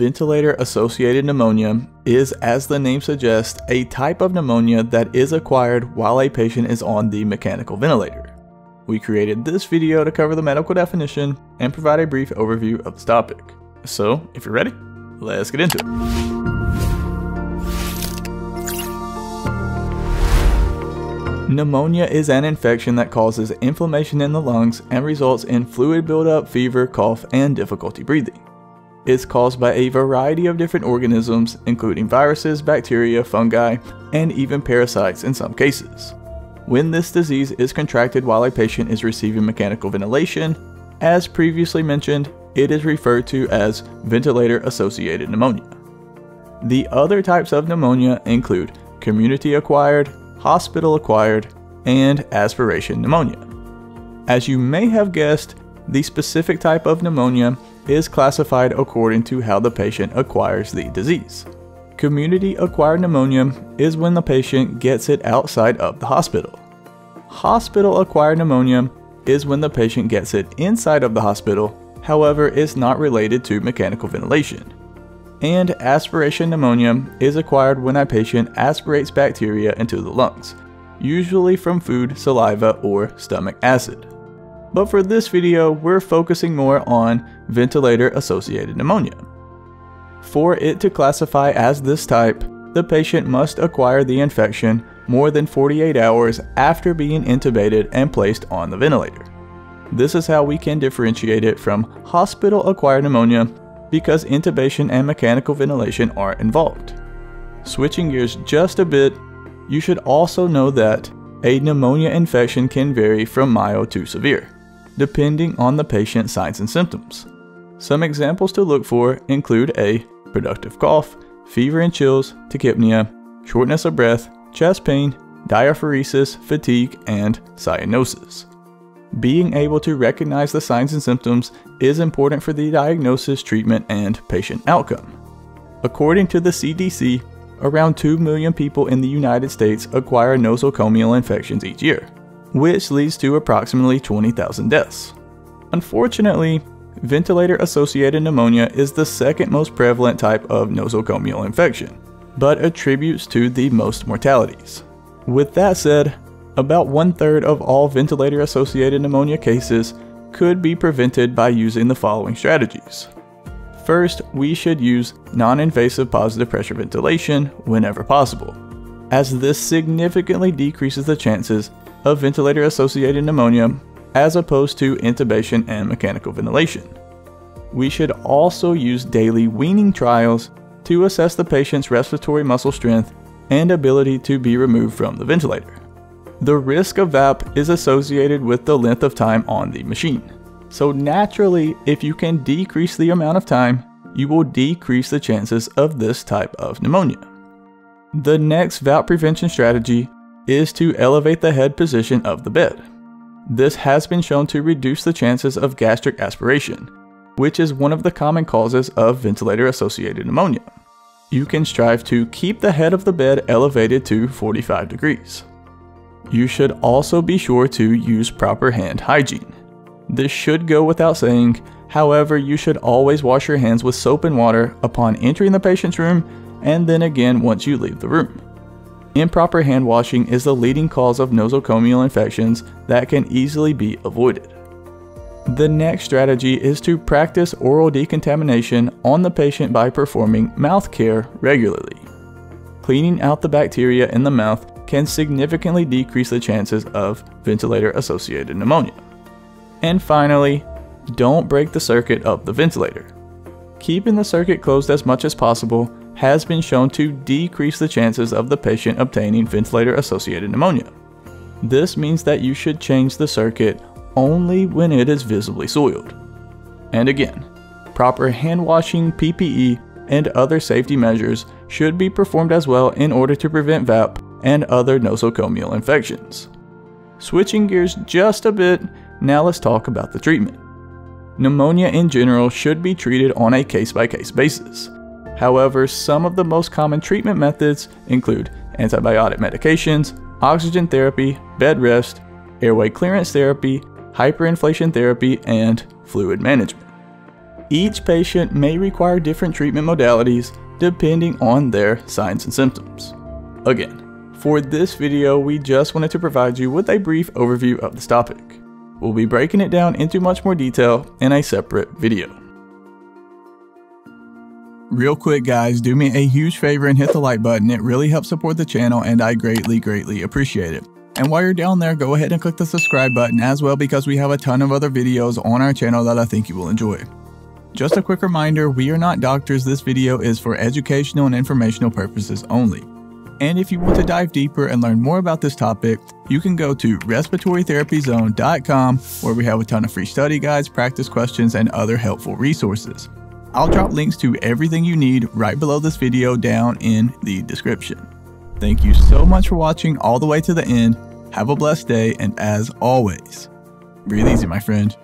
Ventilator-associated pneumonia is, as the name suggests, a type of pneumonia that is acquired while a patient is on the mechanical ventilator. We created this video to cover the medical definition and provide a brief overview of this topic. So, if you're ready, let's get into it. Pneumonia is an infection that causes inflammation in the lungs and results in fluid buildup, fever, cough, and difficulty breathing. It's caused by a variety of different organisms, including viruses, bacteria, fungi, and even parasites in some cases. When this disease is contracted while a patient is receiving mechanical ventilation, as previously mentioned, it is referred to as ventilator-associated pneumonia. The other types of pneumonia include community-acquired, hospital-acquired, and aspiration pneumonia. As you may have guessed, the specific type of pneumonia is classified according to how the patient acquires the disease. Community-acquired pneumonia is when the patient gets it outside of the hospital. Hospital-acquired pneumonia is when the patient gets it inside of the hospital, however, it's not related to mechanical ventilation. And aspiration pneumonia is acquired when a patient aspirates bacteria into the lungs, usually from food, saliva, or stomach acid. But for this video, we're focusing more on ventilator-associated pneumonia. For it to classify as this type, the patient must acquire the infection more than 48 hours after being intubated and placed on the ventilator. This is how we can differentiate it from hospital-acquired pneumonia, because intubation and mechanical ventilation are involved. Switching gears just a bit, you should also know that a pneumonia infection can vary from mild to severe, depending on the patient's signs and symptoms. Some examples to look for include a productive cough, fever and chills, tachypnea, shortness of breath, chest pain, diaphoresis, fatigue, and cyanosis. Being able to recognize the signs and symptoms is important for the diagnosis, treatment, and patient outcome. According to the CDC, around 2 million people in the United States acquire nosocomial infections each year, which leads to approximately 20,000 deaths. Unfortunately, ventilator-associated pneumonia is the second most prevalent type of nosocomial infection, but attributes to the most mortalities. With that said, about 1/3 of all ventilator-associated pneumonia cases could be prevented by using the following strategies. First, we should use non-invasive positive pressure ventilation whenever possible, as this significantly decreases the chances of ventilator-associated pneumonia as opposed to intubation and mechanical ventilation. We should also use daily weaning trials to assess the patient's respiratory muscle strength and ability to be removed from the ventilator. The risk of VAP is associated with the length of time on the machine. So naturally, if you can decrease the amount of time, you will decrease the chances of this type of pneumonia. The next VAP prevention strategy is to elevate the head position of the bed. This has been shown to reduce the chances of gastric aspiration, which is one of the common causes of ventilator-associated pneumonia. You can strive to keep the head of the bed elevated to 45 degrees. You should also be sure to use proper hand hygiene. This should go without saying, however, you should always wash your hands with soap and water upon entering the patient's room and then again once you leave the room. Improper hand washing is the leading cause of nosocomial infections that can easily be avoided. The next strategy is to practice oral decontamination on the patient by performing mouth care regularly. Cleaning out the bacteria in the mouth can significantly decrease the chances of ventilator-associated pneumonia. And finally, don't break the circuit of the ventilator. Keeping the circuit closed as much as possible has been shown to decrease the chances of the patient obtaining ventilator-associated pneumonia. This means that you should change the circuit only when it is visibly soiled. And again, proper hand washing, PPE, and other safety measures should be performed as well in order to prevent VAP and other nosocomial infections. Switching gears just a bit, now let's talk about the treatment. Pneumonia in general should be treated on a case-by-case basis. However, some of the most common treatment methods include antibiotic medications, oxygen therapy, bed rest, airway clearance therapy, hyperinflation therapy, and fluid management. Each patient may require different treatment modalities depending on their signs and symptoms. Again, for this video, we just wanted to provide you with a brief overview of this topic. We'll be breaking it down into much more detail in a separate video. Real quick guys, do me a huge favor and hit the like button. It really helps support the channel and I greatly appreciate it. And while you're down there, go ahead and click the subscribe button as well, because we have a ton of other videos on our channel that I think you will enjoy. Just a quick reminder, we are not doctors. This video is for educational and informational purposes only. And if you want to dive deeper and learn more about this topic, you can go to respiratorytherapyzone.com, where we have a ton of free study guides, practice questions, and other helpful resources. I'll drop links to everything you need right below this video down in the description. Thank you so much for watching all the way to the end. Have a blessed day, and as always, breathe easy, my friend.